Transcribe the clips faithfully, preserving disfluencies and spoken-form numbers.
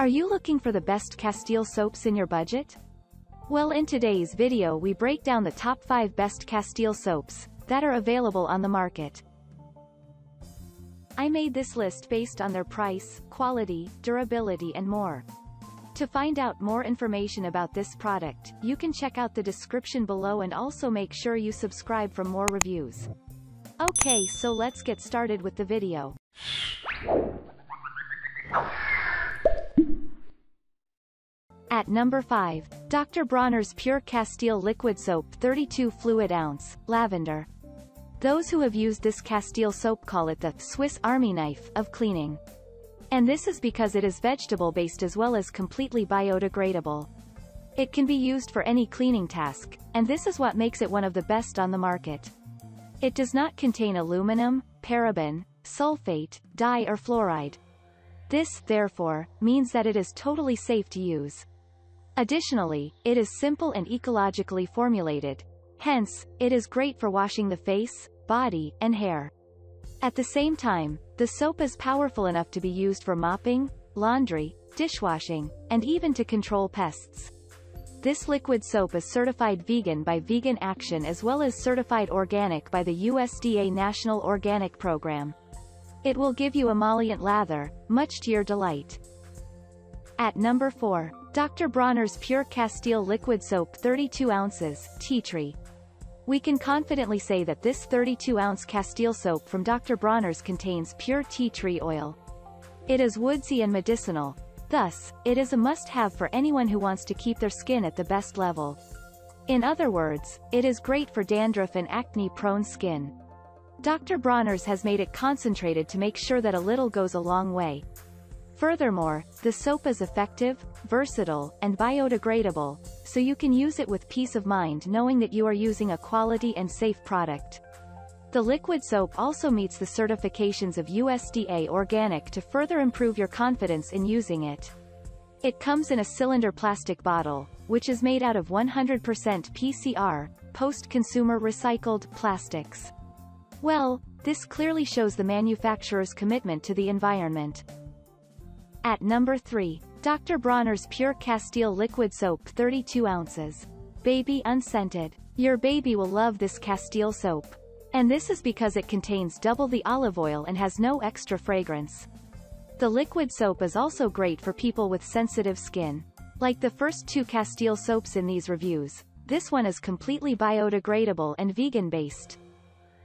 Are you looking for the best Castile soaps in your budget? Well, in today's video we break down the top five best Castile soaps that are available on the market. I made this list based on their price, quality, durability and more. To find out more information about this product, you can check out the description below and also make sure you subscribe for more reviews. Okay, so let's get started with the video. At number five, Doctor Bronner's Pure Castile Liquid Soap thirty-two fluid ounce, Lavender. Those who have used this Castile soap call it the Swiss Army knife of cleaning. And this is because it is vegetable-based as well as completely biodegradable. It can be used for any cleaning task, and this is what makes it one of the best on the market. It does not contain aluminum, paraben, sulfate, dye or fluoride. This, therefore, means that it is totally safe to use. Additionally, it is simple and ecologically formulated. Hence, it is great for washing the face, body, and hair. At the same time, the soap is powerful enough to be used for mopping, laundry, dishwashing, and even to control pests. This liquid soap is certified vegan by Vegan Action as well as certified organic by the U S D A National Organic Program. It will give you emollient lather, much to your delight. At number four, Doctor Bronner's Pure Castile Liquid Soap thirty-two ounces, Tea Tree. We can confidently say that this thirty-two ounce Castile soap from Doctor Bronner's contains pure tea tree oil. It is woodsy and medicinal, thus, it is a must-have for anyone who wants to keep their skin at the best level. In other words, it is great for dandruff and acne-prone skin. Doctor Bronner's has made it concentrated to make sure that a little goes a long way. Furthermore, the soap is effective, versatile, and biodegradable, so you can use it with peace of mind knowing that you are using a quality and safe product. The liquid soap also meets the certifications of U S D A Organic to further improve your confidence in using it. It comes in a cylinder plastic bottle, which is made out of one hundred percent P C R, post-consumer recycled, plastics. Well, this clearly shows the manufacturer's commitment to the environment. At number three, Doctor Bronner's Pure Castile Liquid Soap thirty-two ounces. Baby Unscented. Your baby will love this Castile soap. And this is because it contains double the olive oil and has no extra fragrance. The liquid soap is also great for people with sensitive skin. Like the first two Castile soaps in these reviews, this one is completely biodegradable and vegan-based.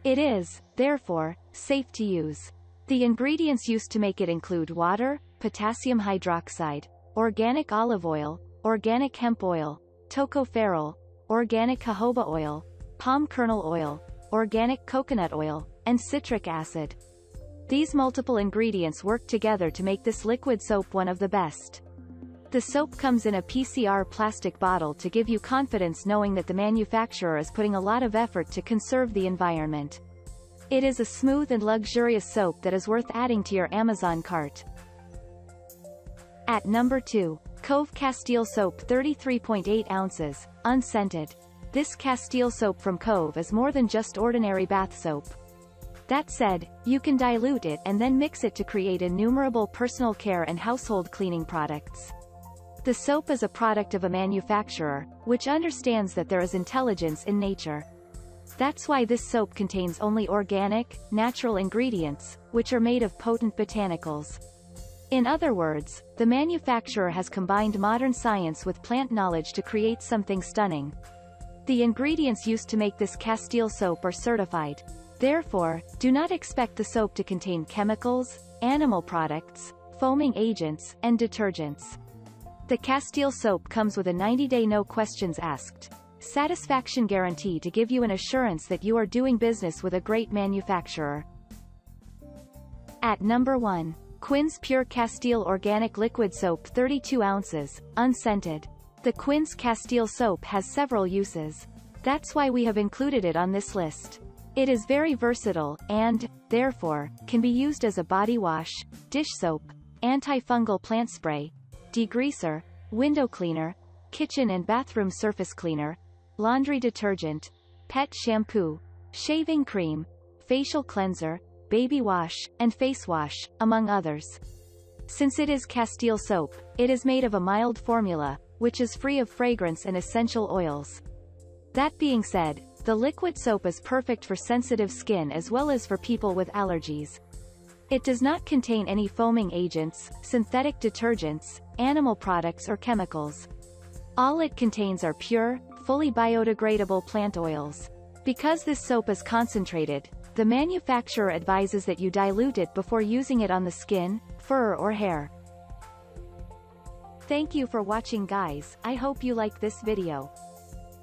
It is, therefore, safe to use. The ingredients used to make it include water, potassium hydroxide, organic olive oil, organic hemp oil, tocopherol, organic jojoba oil, palm kernel oil, organic coconut oil, and citric acid. These multiple ingredients work together to make this liquid soap one of the best. The soap comes in a P C R plastic bottle to give you confidence knowing that the manufacturer is putting a lot of effort to conserve the environment. It is a smooth and luxurious soap that is worth adding to your Amazon cart. At number two, Cove Castile Soap thirty-three point eight ounces, Unscented. This Castile soap from Cove is more than just ordinary bath soap. That said, you can dilute it and then mix it to create innumerable personal care and household cleaning products. The soap is a product of a manufacturer, which understands that there is intelligence in nature. That's why this soap contains only organic, natural ingredients, which are made of potent botanicals. In other words, the manufacturer has combined modern science with plant knowledge to create something stunning. The ingredients used to make this Castile soap are certified. Therefore, do not expect the soap to contain chemicals, animal products, foaming agents, and detergents. The Castile soap comes with a ninety day no questions asked satisfaction guarantee to give you an assurance that you are doing business with a great manufacturer. At number one, Quinn's Pure Castile Organic Liquid Soap thirty-two ounces, Unscented. The Quinn's Castile soap has several uses. That's why we have included it on this list. It is very versatile and, therefore, can be used as a body wash, dish soap, antifungal plant spray, degreaser, window cleaner, kitchen and bathroom surface cleaner, laundry detergent, pet shampoo, shaving cream, facial cleanser, baby wash, and face wash, among others. Since it is Castile soap, it is made of a mild formula, which is free of fragrance and essential oils. That being said, the liquid soap is perfect for sensitive skin as well as for people with allergies. It does not contain any foaming agents, synthetic detergents, animal products or chemicals. All it contains are pure, fully biodegradable plant oils. Because this soap is concentrated, the manufacturer advises that you dilute it before using it on the skin, fur or hair. Thank you for watching, guys. I hope you like this video.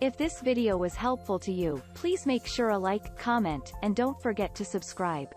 If this video was helpful to you, please make sure a like, comment, and don't forget to subscribe.